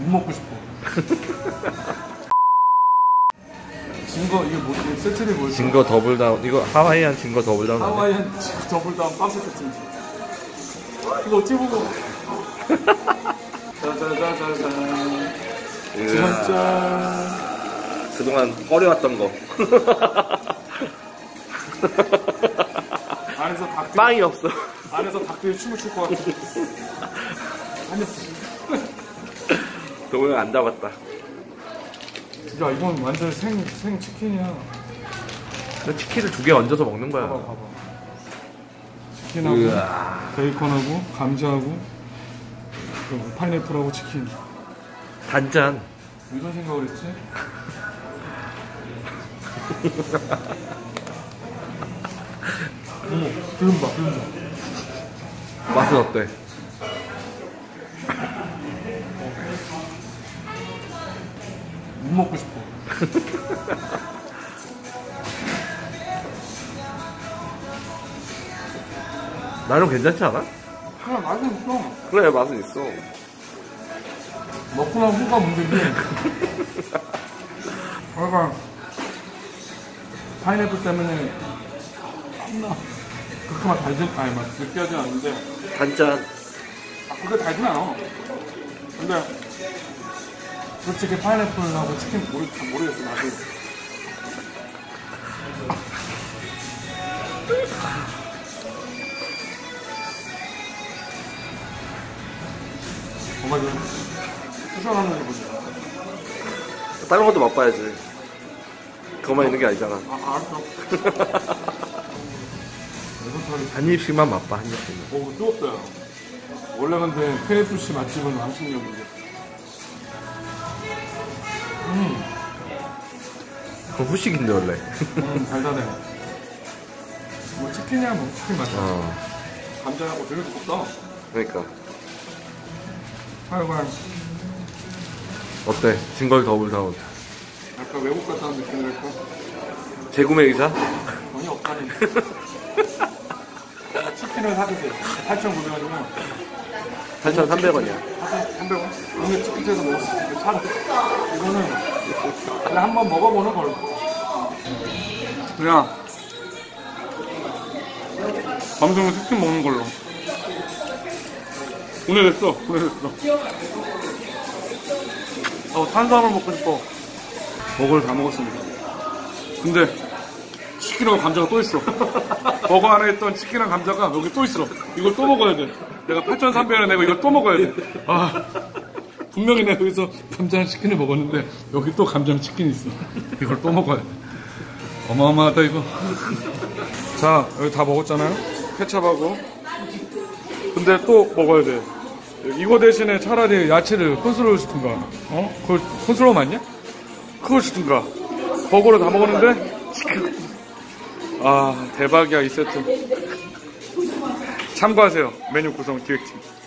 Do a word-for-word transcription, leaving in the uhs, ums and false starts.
못 먹고 싶어. 징거 이거 뭐지? 세트리 뭐지? 징거 더블다운. 이거 하와이안 징거 더블다운. 하와이안 징거 더블다운 박스 세트. 이거 어찌 보고? 짜자자자잔. 짜잔. 그동안 꺼려왔던 거. 안에서 닭들 빵이 없어. 안에서 닭들이 춤을 출 것 같아. 동영 안 담았다. 야 이건 완전 생, 생 치킨이야. 치킨을 두 개 얹어서 먹는 거야. 봐봐, 봐봐. 치킨하고 으아. 베이컨하고 감자하고 파인애플하고 치킨. 단짠. 무슨 생각을 했지? 어머, 기름 봐, 기름 봐. 맛은 어때? 못 먹고 싶어. 나름 괜찮지 않아? 그래, 맛은 있어. 그래, 맛은 있어. 먹고 나면 후가 문제지. 그러니까 파인애플 때문에 겁나 그렇게 막 달지, 아니 막 느끼하지 않는데 단짠. 아 그게 달진 않아. 근데 솔직히 파인애플하고 치킨 모르, 모르겠어 나도. 정말 좀 수정하는 게 뭐지? 다른 것도 맛봐야지. 그것만 어? 있는 게 아니잖아. 아, 알았어. 한 입씩만 맛봐, 한 입씩만. 오, 뜨겁다. 원래 근데 케이에프씨 맛집은 남신이었는데. 음. 그거 후식인데, 원래. 음, 달달해. 뭐, 치킨이야, 뭐, 치킨 맛이야. 어. 감자하고 되게 두껍다. 그러니까. 아이고, 아이고. 어때? 징걸 더블다운 약간 외국 같다는 느낌이랄까? 재구매 의사? 전혀 없다니. 치킨을 사주세요. 팔천구백 원이면 팔천삼백 원이야 팔천삼백 원? 오늘 치킨집에서 먹을 수 있게 사. 이거는 그냥 한번 먹어보는 걸로. 그냥 밤새면 치킨 먹는 걸로. 보내줬어. 보내줬어. 어, 탄수화물 먹고 싶어. 버거를 다 먹었습니다. 근데 치킨하고 감자가 또 있어. 버거 안에 있던 치킨이랑 감자가 여기 또 있어. 이걸 또 먹어야 돼. 내가 팔천삼백 원에 내고 이걸 또 먹어야 돼. 아 분명히 내가 여기서 감자랑 치킨을 먹었는데 여기 또 감자랑 치킨이 있어. 이걸 또 먹어야 돼. 어마어마하다 이거. 자 여기 다 먹었잖아요. 케첩하고. 근데 또 먹어야 돼. 이거 대신에 차라리 야채를 콘스러울 시든가. 어? 그걸 콘스러워 맞냐? 그걸 시든가. 버거를 다 먹었는데 치킨. 아 대박이야 이 세트. 참고하세요. 메뉴 구성 기획팀.